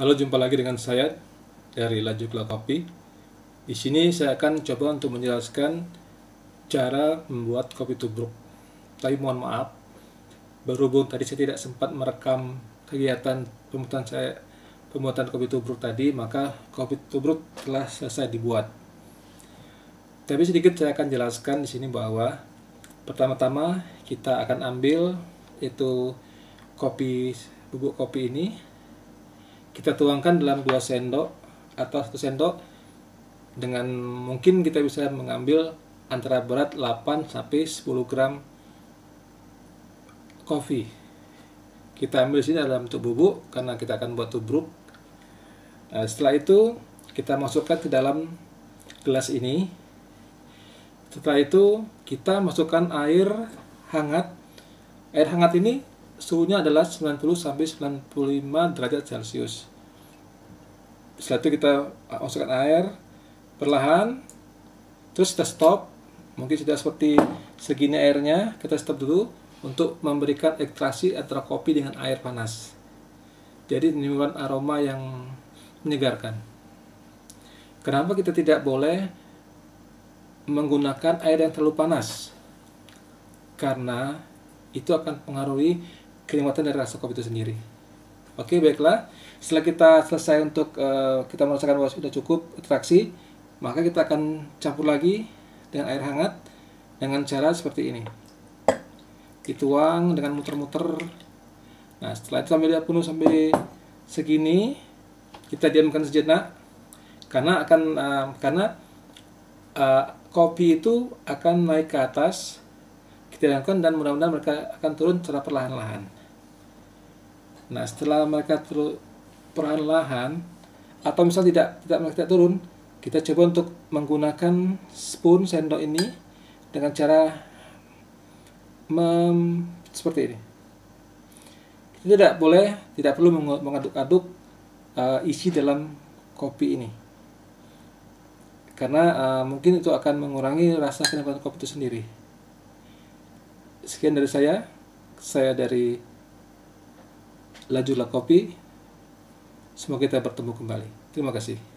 Halo, jumpa lagi dengan saya dari Lajukela Coffee. Di sini saya akan coba untuk menjelaskan cara membuat kopi tubruk. Tapi mohon maaf, berhubung tadi saya tidak sempat merekam kegiatan pembuatan kopi tubruk tadi, maka kopi tubruk telah selesai dibuat. Tapi sedikit saya akan jelaskan di sini bahwa pertama-tama kita akan ambil itu kopi, bubuk kopi ini. Kita tuangkan dalam 2 sendok atau 1 sendok, dengan mungkin kita bisa mengambil antara berat 8 sampai 10 gram kopi. Kita ambil sini dalam bentuk bubuk karena kita akan buat tubruk. Nah, setelah itu kita masukkan ke dalam gelas ini. Setelah itu kita masukkan air hangat. Air hangat ini suhunya adalah 90-95 derajat Celcius. Setelah itu kita masukkan air perlahan, terus kita stop. Mungkin sudah seperti segini airnya, kita stop dulu untuk memberikan ekstraksi antara kopi dengan air panas. Jadi menimbulkan aroma yang menyegarkan. Kenapa kita tidak boleh menggunakan air yang terlalu panas? Karena itu akan pengaruhi kenikmatan dari rasa kopi itu sendiri. Oke, baiklah. Setelah kita selesai untuk kita merasakan bahwa sudah cukup ekstraksi, maka kita akan campur lagi dengan air hangat dengan cara seperti ini. Dituang dengan muter-muter. Nah, setelah itu sampai dia penuh sampai segini, kita diamkan sejenak karena kopi itu akan naik ke atas. Kita diamkan dan mudah-mudahan mereka akan turun secara perlahan-lahan. Nah, setelah mereka turun perlahan-lahan, atau misal tidak turun, kita coba untuk menggunakan spoon sendok ini dengan cara seperti ini. Kita tidak perlu mengaduk-aduk isi dalam kopi ini, karena mungkin itu akan mengurangi rasa kenikmatan kopi itu sendiri. Sekian dari saya dari Lajukela Coffee. Semoga kita bertemu kembali. Terima kasih.